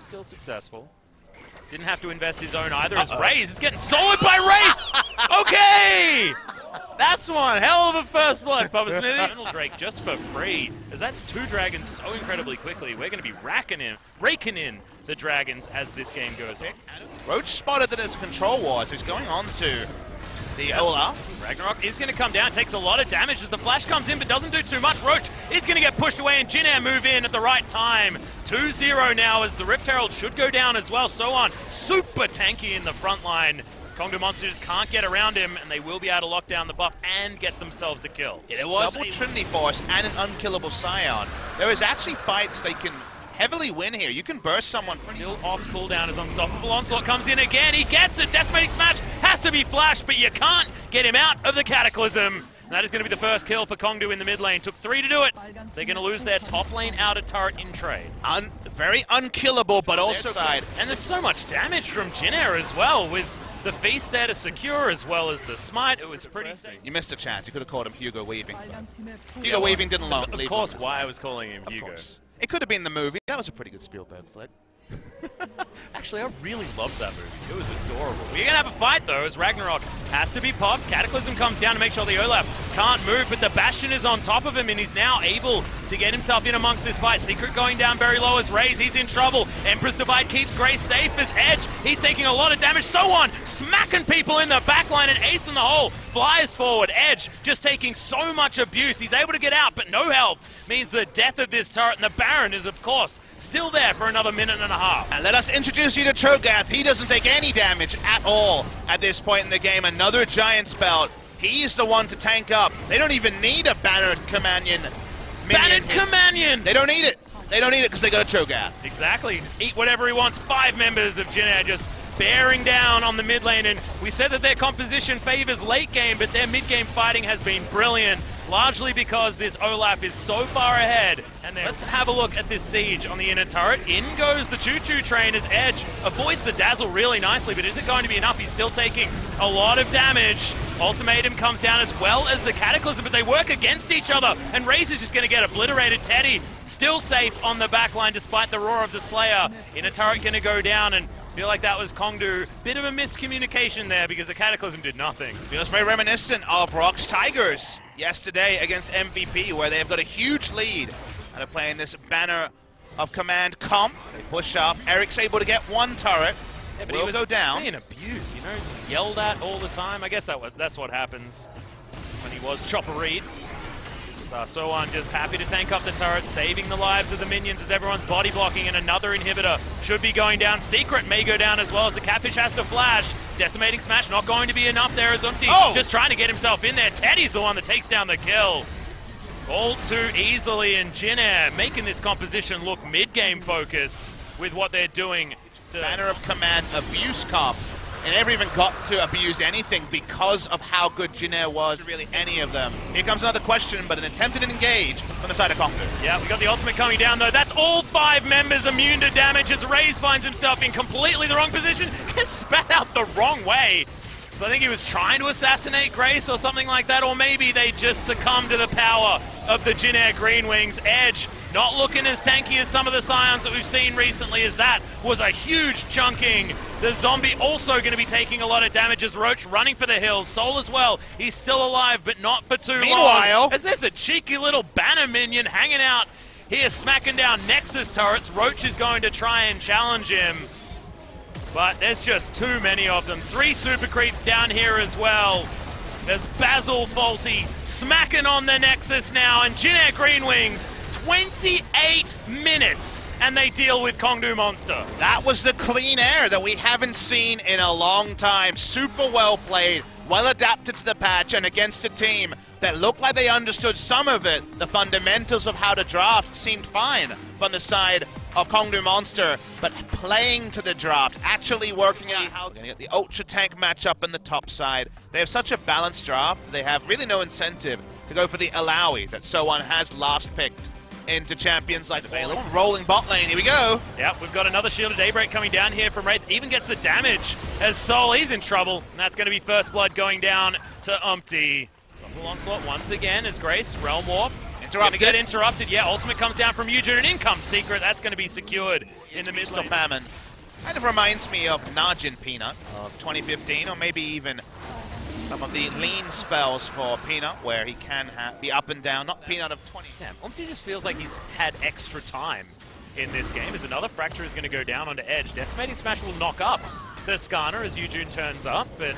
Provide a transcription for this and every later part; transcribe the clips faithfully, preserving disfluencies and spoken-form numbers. Still successful. Didn't have to invest his own either, as uh -oh. Raze is getting soloed by Wraith! Okay! That's one hell of a first blood, Papa Smithy! Eternal Drake just for free, as that's two dragons so incredibly quickly. We're going to be racking in, raking in the dragons as this game goes on. Roach spotted that it's Control Wars, who's going on to the yep. Olaf. Ragnarok is going to come down, takes a lot of damage as the flash comes in, but doesn't do too much. Roach is going to get pushed away, and Jin Air move in at the right time. two zero now as the Rift Herald should go down as well. So on, super tanky in the front line. Kongdoo Monster just can't get around him, and they will be able to lock down the buff and get themselves a kill. Yeah, there was double Trinity Force and an unkillable Scion. There is actually fights they can heavily win here. You can burst someone. Still off cooldown is unstoppable. Onslaught comes in again. He gets it. Decimating Smash has to be flashed, but you can't get him out of the Cataclysm. That is going to be the first kill for Kongdoo in the mid lane. Took three to do it. They're going to lose their top lane outer turret in trade. Un very unkillable, but also side. And there's so much damage from Jin Air as well, with the feast there to secure as well as the smite. It was pretty safe. You missed a chance. You could have called him Hugo Weaving. Hugo yeah, Weaving didn't love. Of course, why I was calling him of Hugo. Course. It could have been the movie. That was a pretty good Spielberg flick. Actually, I really loved that movie. It was adorable. We're going to have a fight, though, as Ragnarok has to be popped. Cataclysm comes down to make sure the Olaf can't move, but the Bastion is on top of him and he's now able to get himself in amongst this fight. Secret going down very low as Raze, he's in trouble. Empress Divide keeps Grace safe as Edge. He's taking a lot of damage. So on, smacking people in the backline, and Ace in the Hole flies forward. Edge just taking so much abuse. He's able to get out, but no help means the death of this turret, and the Baron is, of course, still there for another minute and a half. And let us introduce you to Cho'Gath. He doesn't take any damage at all at this point in the game. Another giant spell. He's the one to tank up. They don't even need a Banner of Command. Banner of Command! They don't need it. They don't need it because they got a Cho'Gath. Exactly. Just eat whatever he wants. Five members of Jin Air just bearing down on the mid lane. And we said that their composition favors late game, but their mid game fighting has been brilliant. Largely because this Olaf is so far ahead. And let's have a look at this siege on the inner turret. In goes the choo-choo train as Edge avoids the dazzle really nicely, but is it going to be enough? He's still taking a lot of damage. Ultimatum comes down as well as the Cataclysm, but they work against each other, and Raze is just going to get obliterated. Teddy still safe on the backline despite the roar of the Slayer. Inner turret going to go down, and I feel like that was Kongdoo. Bit of a miscommunication there because the Cataclysm did nothing. Feels very reminiscent of Rock's Tigers yesterday against M V P, where they've got a huge lead and are playing this Banner of Command comp. They push up. Eric's able to get one turret. Yeah, but will he was go down. Being abused, you know, yelled at all the time. I guess that that's what happens when he was Chopper Reed. Uh, so I'm just happy to tank up the turret, saving the lives of the minions as everyone's body blocking, and another inhibitor should be going down. Secret may go down as well as the Catfish has to flash. Decimating Smash not going to be enough there as Umti oh. just trying to get himself in there. Teddy's the one that takes down the kill. All too easily, and Jin Air making this composition look mid-game focused with what they're doing. To Banner of Command abuse comp. And never even got to abuse anything because of how good Jin Air was, really, any of them. Here comes another question, but an attempted engage from the side of Kongdoo. Yeah, we got the ultimate coming down, though. That's all five members immune to damage as Raze finds himself in completely the wrong position. Gets spat out the wrong way. So I think he was trying to assassinate Grace or something like that, or maybe they just succumbed to the power of the Jin Air Greenwings. Edge not looking as tanky as some of the Scions that we've seen recently, as that was a huge chunking. The zombie also going to be taking a lot of damage as Roach running for the hills. Sol as well, he's still alive, but not for too Meanwhile. long. As there's a cheeky little Banner minion hanging out here, smacking down Nexus turrets. Roach is going to try and challenge him, but there's just too many of them. Three super creeps down here as well. There's Basil Faulty smacking on the Nexus now, and Jin Air Greenwings, twenty-eight minutes. And they deal with Kongdoo Monster. That was the clean air that we haven't seen in a long time. Super well played, well adapted to the patch, and against a team that looked like they understood some of it. The fundamentals of how to draft seemed fine from the side of Kongdoo Monster, but playing to the draft, actually working out how to get the Ultra Tank matchup in the top side. They have such a balanced draft, they have really no incentive to go for the Alawi that Sohan has last picked into champions like the Baylor. Rolling bot lane, here we go. Yep, we've got another Shield of Daybreak coming down here from Wraith. Even gets the damage as Sol is in trouble. And that's going to be first blood going down to Umti. Onslaught once again as Grace, Realm Warp. interrupt. It got interrupted. Yeah, ultimate comes down from Yuujin, and in comes Secret. That's going to be secured in the midst of Famine. Kind of reminds me of Najin Peanut of twenty fifteen, or maybe even some of the lean spells for Peanut, where he can ha be up and down. Not Peanut of twenty ten. Umti just feels like he's had extra time in this game, as another Fracture is going to go down onto Edge. Decimating Smash will knock up the Skarner as Yuujin turns up, and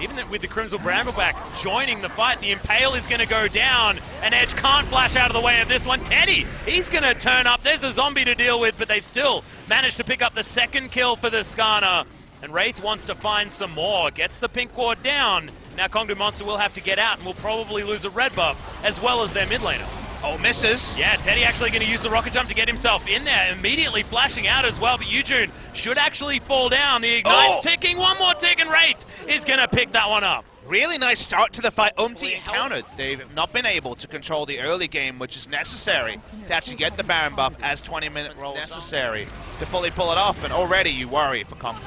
even with the Crimson Brambleback joining the fight, the Impale is going to go down, and Edge can't flash out of the way of this one. Teddy, he's going to turn up. There's a zombie to deal with, but they've still managed to pick up the second kill for the Skarner, and Wraith wants to find some more. Gets the pink ward down. Now Kongdoo Monster will have to get out and will probably lose a red buff, as well as their mid laner. Oh, misses. Yeah, Teddy actually going to use the rocket jump to get himself in there, immediately flashing out as well, but Yuujin should actually fall down. The ignite's oh. ticking, one more tick, and Wraith is going to pick that one up. Really nice start to the fight. Umti encountered. They've not been able to control the early game, which is necessary to actually get the Baron buff, as twenty minutes necessary to fully pull it off, and already you worry for Kongdoo.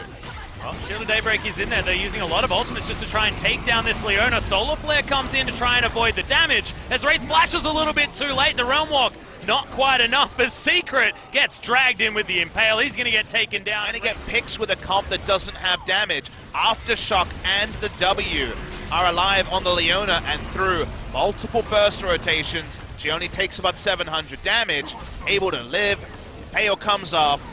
Well, Shield of Daybreak is in there. They're using a lot of ultimates just to try and take down this Leona. Solar Flare comes in to try and avoid the damage, as Wraith flashes a little bit too late. The Realm Walk, not quite enough, as Secret gets dragged in with the Impale. He's going to get taken down. And he gets picks with a comp that doesn't have damage. Aftershock and the W are alive on the Leona, and through multiple burst rotations, she only takes about seven hundred damage, able to live. Impale comes off.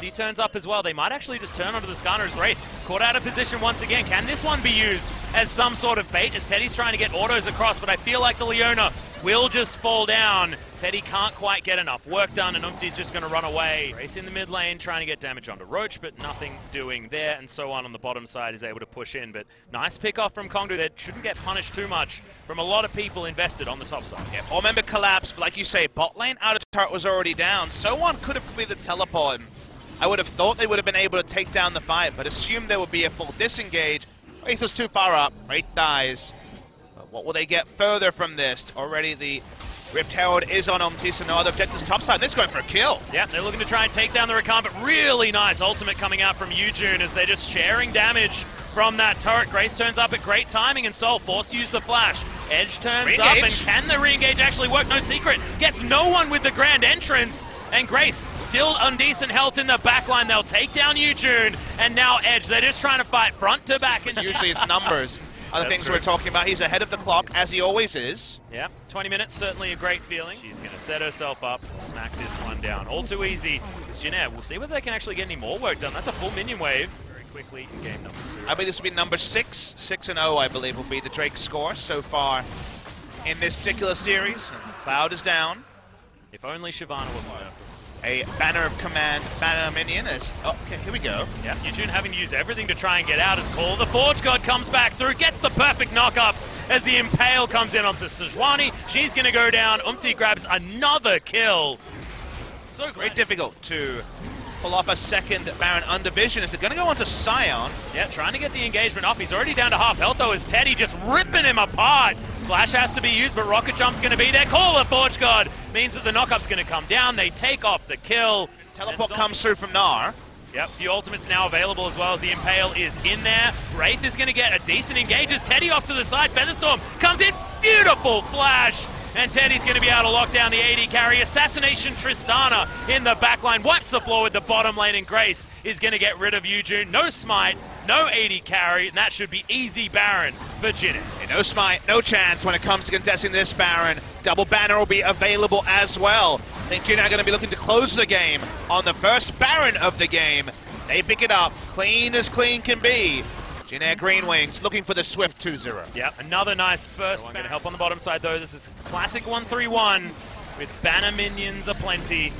He turns up as well. They might actually just turn onto the Skarner as Wraith caught out of position once again. Can this one be used as some sort of bait, as Teddy's trying to get autos across, but I feel like the Leona will just fall down. Teddy can't quite get enough work done, and Umti's just going to run away. Race in the mid lane, trying to get damage onto Roach, but nothing doing there, and so on on the bottom side is able to push in. But nice pick off from Kongdoo. They shouldn't get punished too much from a lot of people invested on the top side. Yeah, all member collapse, but like you say, bot lane out of turret was already down. Someone could have completed the teleport, and I would have thought they would have been able to take down the fight, but assumed there would be a full disengage. Wraith was too far up. Wraith dies. But what will they get further from this? Already the Rift Herald is on Umti, so no other objectives topside. This going for a kill. Yeah, they're looking to try and take down the Rakan, but really nice ultimate coming out from Yuujin as they're just sharing damage from that turret. Grace turns up at great timing, and Sol forced to use the flash. Edge turns up, and can the re-engage actually work? No, Secret gets no one with the Grand Entrance, and Grace still on decent health in the backline. They'll take down Yuujin, and now Edge. They're just trying to fight front to back. And usually it's numbers. Other That's things true. We're talking about. He's ahead of the clock, as he always is. Yeah, twenty minutes, certainly a great feeling. She's going to set herself up, smack this one down. All too easy is Jin Air. We'll see whether they can actually get any more work done. That's a full minion wave. Very quickly in game number two. I believe this will be number six. Six and oh, I believe, will be the Drake score so far in this particular series. And Cloud is down. If only Shyvana was there. A Banner of Command, Banner minion is... Oh, okay, here we go. Yeah, Yuujin having to use everything to try and get out is cool. The Forge God comes back through, gets the perfect knockups as the Impale comes in onto Sejuani. She's going to go down. Umti grabs another kill. So Very difficult to pull off a second Baron under vision as they're going to go onto Scion. Yeah, trying to get the engagement off. He's already down to half health, though, as Teddy just ripping him apart. Flash has to be used, but Rocket Jump's going to be there. Call the Forge God. Means that the knockup's going to come down. They take off the kill. Teleport comes through from Gnar. Yep, few ultimates now available, as well as the Impale is in there. Wraith is going to get a decent engage as Teddy off to the side. Featherstorm comes in. Beautiful flash. And Teddy's going to be able to lock down the A D carry. Assassination Tristana in the backline. Wipes the floor with the bottom lane, and Grace is going to get rid of Yuujin. No smite, no A D carry, and that should be easy Baron for Jin Air. Hey, no smite, no chance when it comes to contesting this Baron. Double Banner will be available as well. I think Jin Air are going to be looking to close the game on the first Baron of the game. They pick it up, clean as clean can be. Jin Air Greenwings looking for the swift two zero. Yeah, another nice first. No one going to help on the bottom side, though. This is classic one three one with Banner minions aplenty.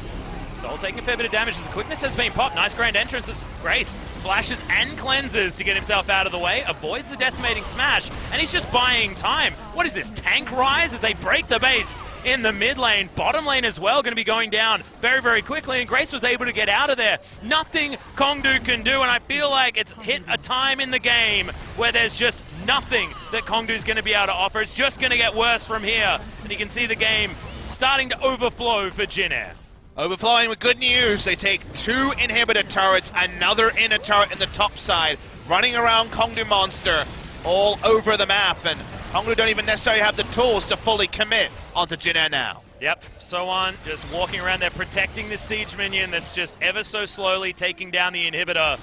Sol taking a fair bit of damage as the quickness has been popped. Nice Grand Entrance as Grace flashes and cleanses to get himself out of the way. Avoids the Decimating Smash, and he's just buying time. What is this, Tank Rise, as they break the base in the mid lane? Bottom lane as well going to be going down very, very quickly, and Grace was able to get out of there. Nothing Kongdoo can do, and I feel like it's hit a time in the game where there's just nothing that Kongdoo's going to be able to offer. It's just going to get worse from here, and you can see the game starting to overflow for Jin Air. Overflowing with good news, they take two inhibitor turrets, another inner turret in the top side, running around Kongdoo Monster all over the map, and Kongdoo don't even necessarily have the tools to fully commit onto Jin Air now. Yep, Soan just walking around there protecting the siege minion that's just ever so slowly taking down the inhibitor.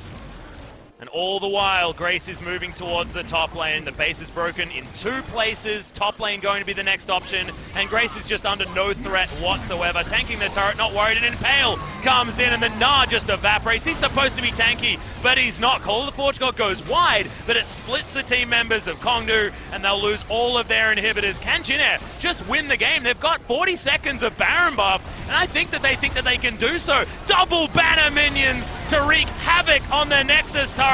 And all the while, Grace is moving towards the top lane. The base is broken in two places. Top lane going to be the next option. And Grace is just under no threat whatsoever. Tanking the turret, not worried. And Impale comes in and the Gnar just evaporates. He's supposed to be tanky, but he's not. Call of the Forge God goes wide, but it splits the team members of Kongdoo, and they'll lose all of their inhibitors. Can Jin Air just win the game? They've got forty seconds of Baron buff, and I think that they think that they can do so. Double banner minions to wreak havoc on the Nexus turret.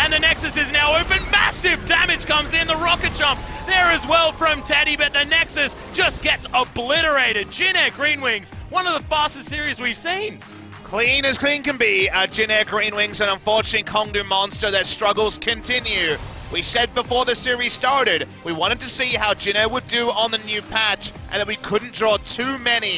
And the Nexus is now open. Massive damage comes in. The Rocket Jump there as well from Teddy, but the Nexus just gets obliterated. Jin Air Greenwings, one of the fastest series we've seen. Clean as clean can be, uh, Jin Air Greenwings, and unfortunately Kongdoo Monster, their struggles continue. We said before the series started, we wanted to see how Jin Air would do on the new patch, and that we couldn't draw too many